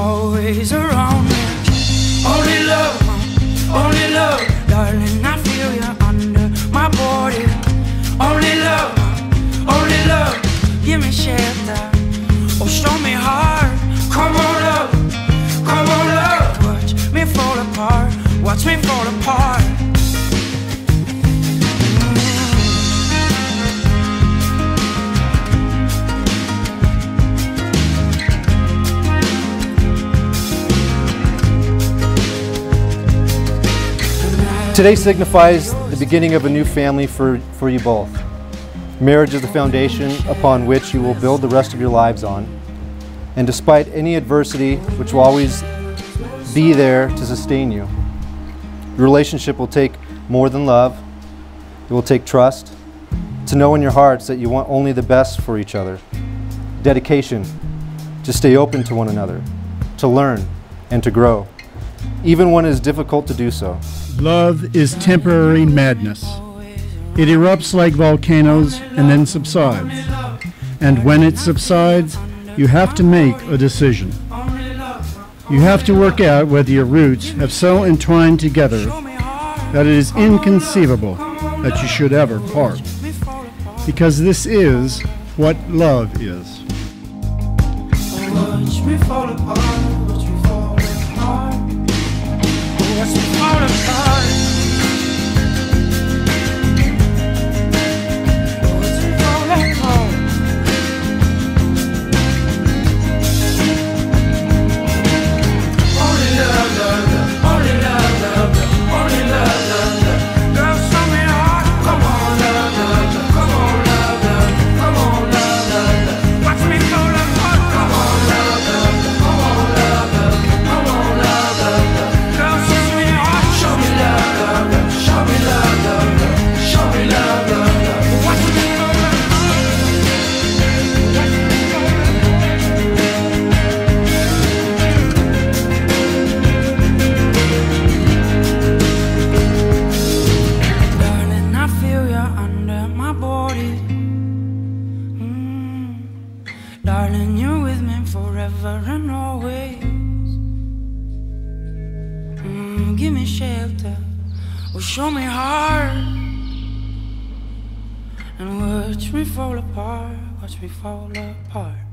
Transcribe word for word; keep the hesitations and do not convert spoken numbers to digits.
always around me. Only love, only love, darling, I feel you under my body. Only love, only love, give me shelter, oh show me heart. Come on up, come on up, watch me fall apart, watch me fall apart. Today signifies the beginning of a new family for, for you both. Marriage is the foundation upon which you will build the rest of your lives on. And despite any adversity, which will always be there to sustain you, your relationship will take more than love. It will take trust, to know in your hearts that you want only the best for each other. Dedication, to stay open to one another, to learn and to grow, even when it is difficult to do so. Love is temporary madness. It erupts like volcanoes and then subsides. And when it subsides, you have to make a decision. You have to work out whether your roots have so entwined together that it is inconceivable that you should ever part. Because this is what love is. Watch me fall apart. Watch me fall apart. Watch me fall apart. Only love, love, love. Only love, love, love. Only love, love, love. Girl, show me heart. Come on, love, love, love. Come on, love, love, love. Come on, love, love, love. Watch me fall apart. Come on, love, love, love. Come on, love, love, love. Come on, love, love, love. Show me love, love, love. Show me love, love. Darling, I feel you under my body. mm. Darling, you're with me forever and always. mm, Give me shelter, oh, show me heart, and watch me fall apart, watch me fall apart.